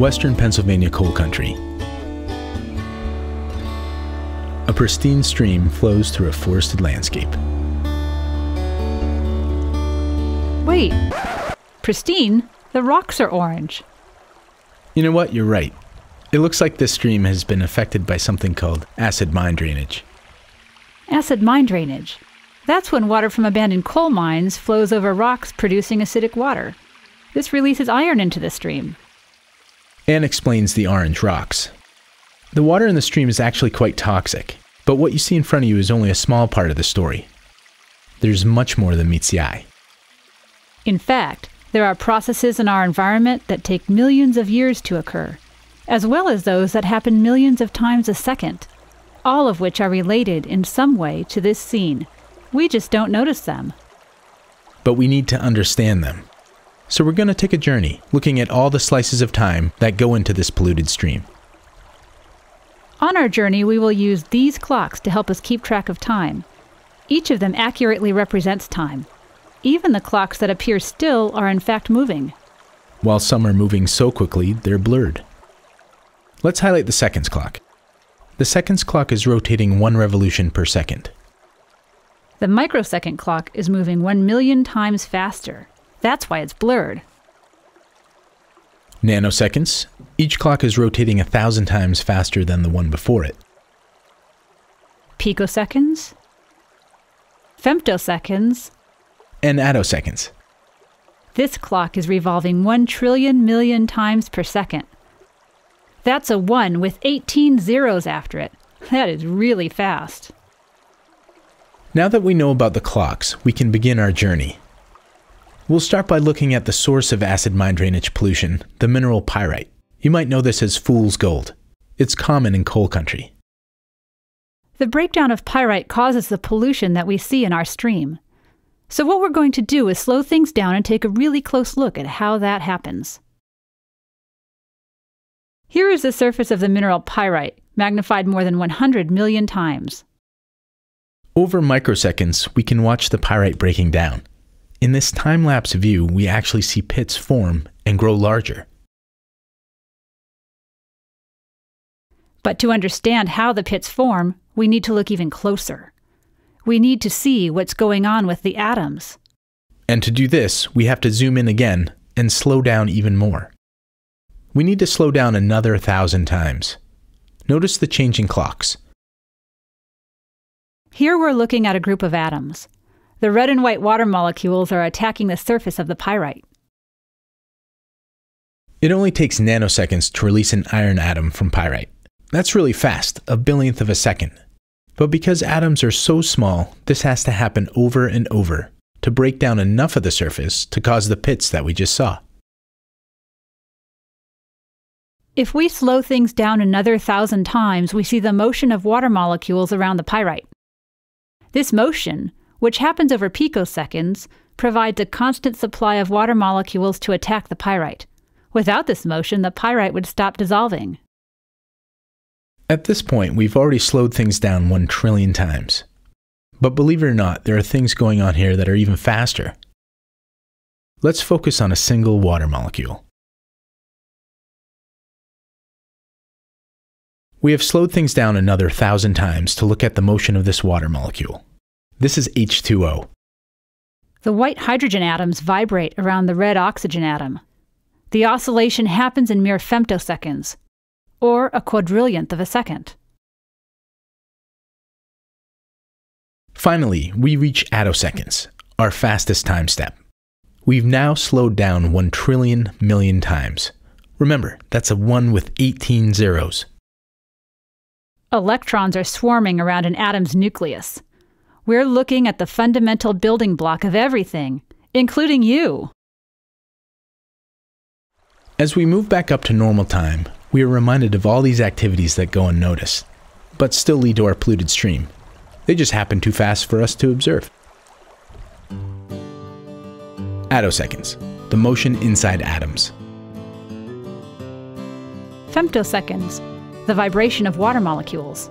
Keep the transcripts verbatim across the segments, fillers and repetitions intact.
Western Pennsylvania coal country. A pristine stream flows through a forested landscape. Wait, pristine? The rocks are orange. You know what? You're right. It looks like this stream has been affected by something called acid mine drainage. Acid mine drainage. That's when water from abandoned coal mines flows over rocks producing acidic water. This releases iron into the stream. Anne explains the orange rocks. The water in the stream is actually quite toxic, but what you see in front of you is only a small part of the story. There's much more than meets the eye. In fact, there are processes in our environment that take millions of years to occur, as well as those that happen millions of times a second, all of which are related in some way to this scene. We just don't notice them. But we need to understand them. So we're going to take a journey, looking at all the slices of time that go into this polluted stream. On our journey, we will use these clocks to help us keep track of time. Each of them accurately represents time. Even the clocks that appear still are in fact moving. While some are moving so quickly, they're blurred. Let's highlight the seconds clock. The seconds clock is rotating one revolution per second. The microsecond clock is moving one million times faster. That's why it's blurred. Nanoseconds. Each clock is rotating a thousand times faster than the one before it. Picoseconds. Femtoseconds. And attoseconds. This clock is revolving one trillion million times per second. That's a one with eighteen zeros after it. That is really fast. Now that we know about the clocks, we can begin our journey. We'll start by looking at the source of acid mine drainage pollution, the mineral pyrite. You might know this as fool's gold. It's common in coal country. The breakdown of pyrite causes the pollution that we see in our stream. So what we're going to do is slow things down and take a really close look at how that happens. Here is the surface of the mineral pyrite, magnified more than one hundred million times. Over microseconds, we can watch the pyrite breaking down. In this time-lapse view, we actually see pits form and grow larger. But to understand how the pits form, we need to look even closer. We need to see what's going on with the atoms. And to do this, we have to zoom in again and slow down even more. We need to slow down another thousand times. Notice the changing clocks. Here we're looking at a group of atoms. The red and white water molecules are attacking the surface of the pyrite. It only takes nanoseconds to release an iron atom from pyrite. That's really fast, a billionth of a second. But because atoms are so small, this has to happen over and over to break down enough of the surface to cause the pits that we just saw. If we slow things down another thousand times, we see the motion of water molecules around the pyrite. This motion, which happens over picoseconds, provides a constant supply of water molecules to attack the pyrite. Without this motion, the pyrite would stop dissolving. At this point, we've already slowed things down one trillion times. But believe it or not, there are things going on here that are even faster. Let's focus on a single water molecule. We have slowed things down another thousand times to look at the motion of this water molecule. This is H two O. The white hydrogen atoms vibrate around the red oxygen atom. The oscillation happens in mere femtoseconds, or a quadrillionth of a second. Finally, we reach attoseconds, our fastest time step. We've now slowed down one trillion million times. Remember, that's a one with eighteen zeros. Electrons are swarming around an atom's nucleus. We're looking at the fundamental building block of everything, including you. As we move back up to normal time, we are reminded of all these activities that go unnoticed, but still lead to our polluted stream. They just happen too fast for us to observe. Attoseconds, the motion inside atoms. Femtoseconds, the vibration of water molecules.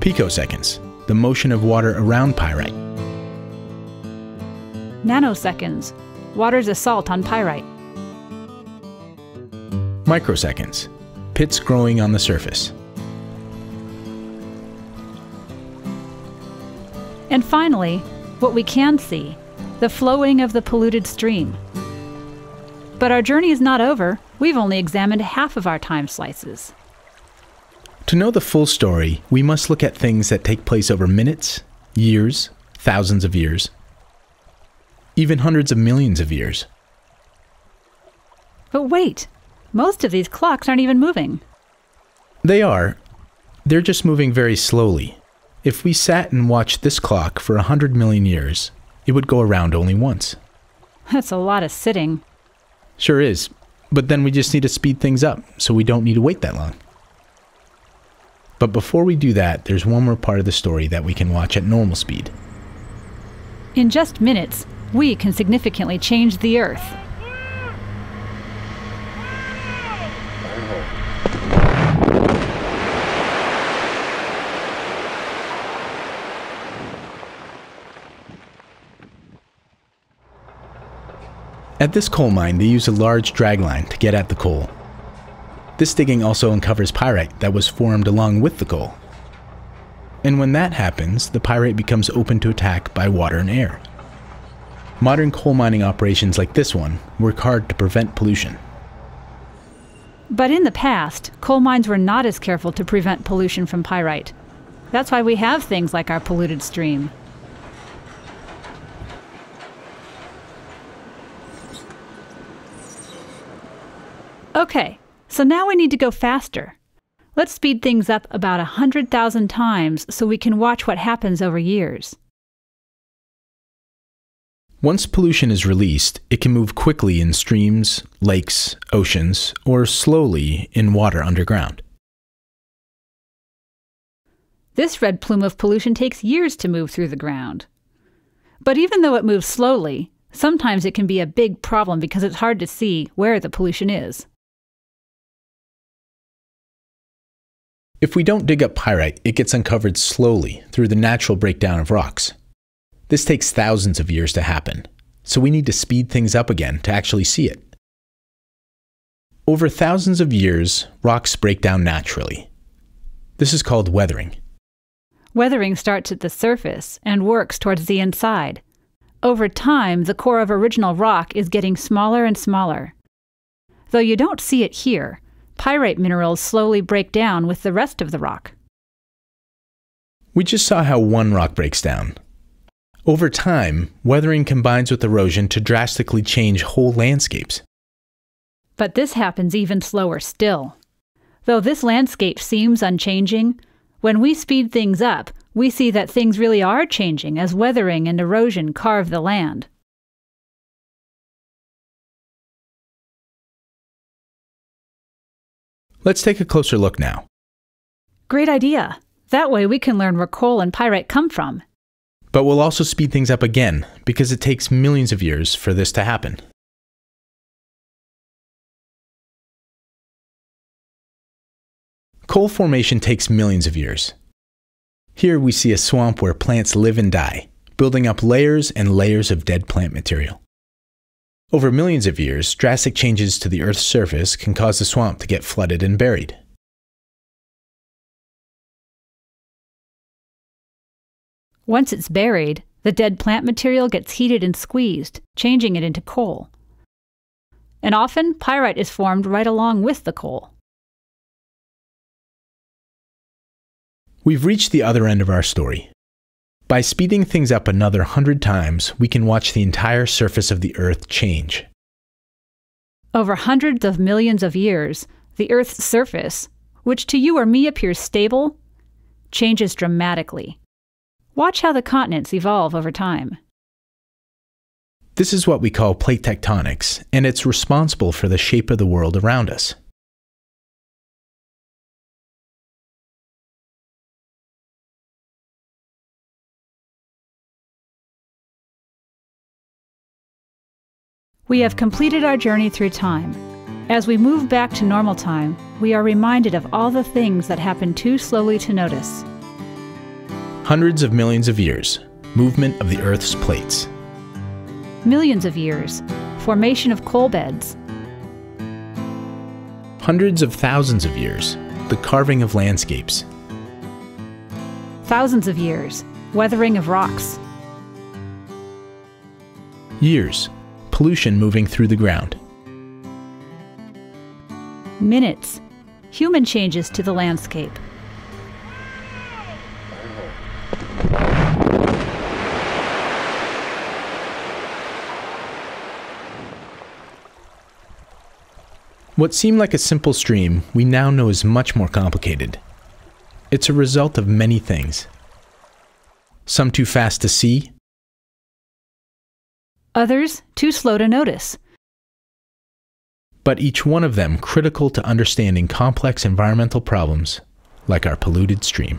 Picoseconds, the motion of water around pyrite. Nanoseconds, water's assault on pyrite. microseconds, pits growing on the surface. And finally, what we can see, the flowing of the polluted stream. But our journey is not over. We've only examined half of our time slices. To know the full story, we must look at things that take place over minutes, years, thousands of years, even hundreds of millions of years. But wait, most of these clocks aren't even moving. They are. They're just moving very slowly. If we sat and watched this clock for a hundred million years, it would go around only once. That's a lot of sitting. Sure is, but then we just need to speed things up, so we don't need to wait that long. But before we do that, there's one more part of the story that we can watch at normal speed. In just minutes, we can significantly change the Earth. At this coal mine, they use a large dragline to get at the coal. This digging also uncovers pyrite that was formed along with the coal. And when that happens, the pyrite becomes open to attack by water and air. Modern coal mining operations like this one work hard to prevent pollution. But in the past, coal mines were not as careful to prevent pollution from pyrite. That's why we have things like our polluted stream. Okay, so now we need to go faster. Let's speed things up about one hundred thousand times so we can watch what happens over years. Once pollution is released, it can move quickly in streams, lakes, oceans, or slowly in water underground. This red plume of pollution takes years to move through the ground. But even though it moves slowly, sometimes it can be a big problem because it's hard to see where the pollution is. If we don't dig up pyrite, it gets uncovered slowly through the natural breakdown of rocks. This takes thousands of years to happen, so we need to speed things up again to actually see it. Over thousands of years, rocks break down naturally. This is called weathering. Weathering starts at the surface and works towards the inside. Over time, the core of original rock is getting smaller and smaller. Though you don't see it here, pyrite minerals slowly break down with the rest of the rock. We just saw how one rock breaks down. Over time, weathering combines with erosion to drastically change whole landscapes. But this happens even slower still. Though this landscape seems unchanging, when we speed things up, we see that things really are changing as weathering and erosion carve the land. Let's take a closer look now. Great idea. That way we can learn where coal and pyrite come from. But we'll also speed things up again, because it takes millions of years for this to happen. Coal formation takes millions of years. Here we see a swamp where plants live and die, building up layers and layers of dead plant material. Over millions of years, drastic changes to the Earth's surface can cause the swamp to get flooded and buried. Once it's buried, the dead plant material gets heated and squeezed, changing it into coal. And often, pyrite is formed right along with the coal. We've reached the other end of our story. By speeding things up another hundred times, we can watch the entire surface of the Earth change. Over hundreds of millions of years, the Earth's surface, which to you or me appears stable, changes dramatically. Watch how the continents evolve over time. This is what we call plate tectonics, and it's responsible for the shape of the world around us. We have completed our journey through time. As we move back to normal time, we are reminded of all the things that happen too slowly to notice. Hundreds of millions of years, movement of the Earth's plates. Millions of years, formation of coal beds. hundreds of thousands of years, the carving of landscapes. Thousands of years, weathering of rocks. Years, pollution moving through the ground. Minutes, human changes to the landscape. What seemed like a simple stream, we now know is much more complicated. It's a result of many things. Some too fast to see. Others too slow to notice. But each one of them critical to understanding complex environmental problems like our polluted stream.